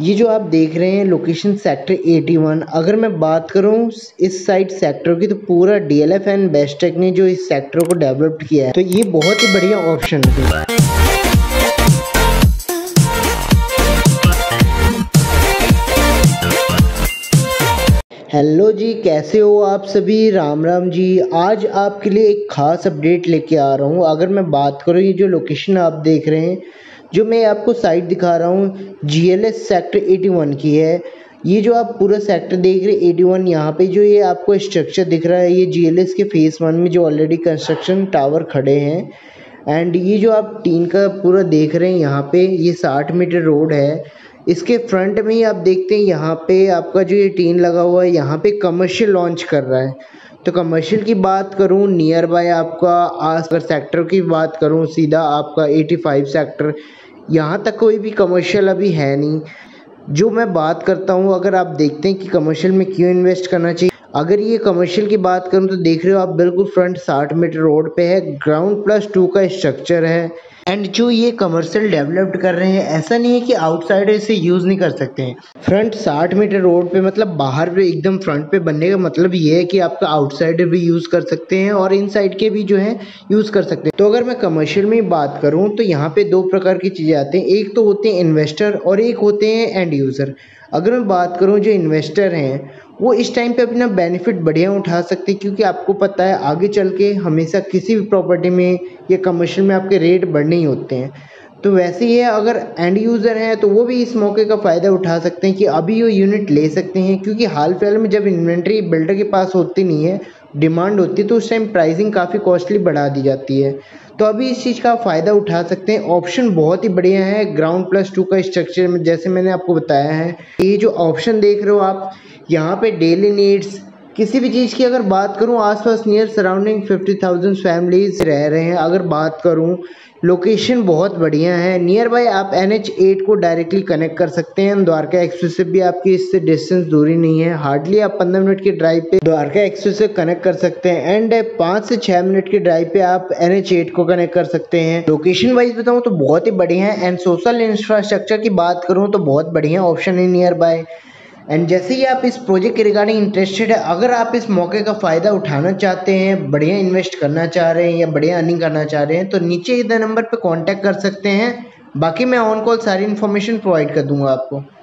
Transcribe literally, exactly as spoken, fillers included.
ये जो आप देख रहे हैं लोकेशन सेक्टर इक्यासी। अगर मैं बात करूं इस साइड सेक्टर की तो पूरा डीएलएफ एंड बेस्टेक ने जो इस सेक्टर को डेवलप किया है तो ये बहुत ही बढ़िया ऑप्शन है। हेलो जी, कैसे हो आप सभी, राम राम जी। आज आपके लिए एक ख़ास अपडेट लेके आ रहा हूँ। अगर मैं बात करूँ ये जो लोकेशन आप देख रहे हैं, जो मैं आपको साइट दिखा रहा हूँ जीएलएस सेक्टर इक्यासी की है। ये जो आप पूरा सेक्टर देख रहे हैं इक्यासी, यहाँ पे जो ये आपको स्ट्रक्चर दिख रहा है ये जीएलएस के फेज़ वन में जो ऑलरेडी कंस्ट्रक्शन टावर खड़े हैं। एंड ये जो आप टीन का पूरा देख रहे हैं यहाँ पे, ये साठ मीटर रोड है। इसके फ्रंट में ही आप देखते हैं यहाँ पे आपका जो ये टीन लगा हुआ है, यहाँ पे कमर्शियल लॉन्च कर रहा है। तो कमर्शियल की बात करूँ, नियर बाय आपका आस पर सेक्टर की बात करूँ, सीधा आपका पचासी सेक्टर, यहाँ तक कोई भी कमर्शियल अभी है नहीं। जो मैं बात करता हूँ, अगर आप देखते हैं कि कमर्शियल में क्यों इन्वेस्ट करना चाहिए, अगर ये कमर्शियल की बात करूँ तो देख रहे हो आप बिल्कुल फ्रंट साठ मीटर रोड पे है, ग्राउंड प्लस टू का स्ट्रक्चर है। एंड जो ये कमर्शियल डेवलप्ड कर रहे हैं, ऐसा नहीं है कि आउटसाइडर इसे यूज़ नहीं कर सकते हैं। फ्रंट साठ मीटर रोड पे मतलब बाहर पे एकदम फ्रंट पे बनने का मतलब ये है कि आपका आउटसाइडर भी यूज़ कर सकते हैं और इनसाइड के भी जो है यूज़ कर सकते हैं। तो अगर मैं कमर्शियल में बात करूँ तो यहाँ पर दो प्रकार की चीज़ें आती हैं, एक तो होते हैं इन्वेस्टर और एक होते हैं एंड यूज़र। अगर मैं बात करूँ जो इन्वेस्टर हैं वो इस टाइम पे अपना बेनिफिट बढ़िया उठा सकते हैं, क्योंकि आपको पता है आगे चल के हमेशा किसी भी प्रॉपर्टी में या कमर्शियल में आपके रेट बढ़ने ही होते हैं। तो वैसे ही है, अगर एंड यूज़र हैं तो वो भी इस मौके का फ़ायदा उठा सकते हैं कि अभी वो यूनिट ले सकते हैं, क्योंकि हाल फिलहाल में जब इन्वेंट्री बिल्डर के पास होती नहीं है, डिमांड होती है, तो उस टाइम प्राइसिंग काफ़ी कॉस्टली बढ़ा दी जाती है। तो अभी इस चीज़ का फ़ायदा उठा सकते हैं। ऑप्शन बहुत ही बढ़िया है, ग्राउंड प्लस टू का स्ट्रक्चर में जैसे मैंने आपको बताया है। ये जो ऑप्शन देख रहे हो आप यहाँ पे, डेली नीड्स किसी भी चीज़ की अगर बात करूँ, आसपास near surrounding fifty thousand families रह रहे हैं। अगर बात करूँ, लोकेशन बहुत बढ़िया है, नियर बाय आप एन एच एट को डायरेक्टली कनेक्ट कर सकते हैं। द्वारका एक्सप्रेस से भी आपकी इससे डिस्टेंस दूरी नहीं है, हार्डली आप पंद्रह मिनट के ड्राइव पे द्वारका एक्सप्रेस से कनेक्ट कर सकते हैं। एंड पाँच से छः मिनट के ड्राइव पे आप एन एच एट को कनेक्ट कर सकते हैं। लोकेशन वाइज बताऊँ तो बहुत ही बढ़िया है। एंड सोशल इंफ्रास्ट्रक्चर की बात करूँ तो बहुत बढ़िया ऑप्शन है नियर बाय। एंड जैसे ही आप इस प्रोजेक्ट के रिगार्डिंग इंटरेस्टेड है, अगर आप इस मौके का फ़ायदा उठाना चाहते हैं, बढ़िया इन्वेस्ट करना चाह रहे हैं या बढ़िया अर्निंग करना चाह रहे हैं, तो नीचे इधर नंबर पे कांटेक्ट कर सकते हैं। बाकी मैं ऑन कॉल सारी इन्फॉर्मेशन प्रोवाइड कर दूंगा आपको।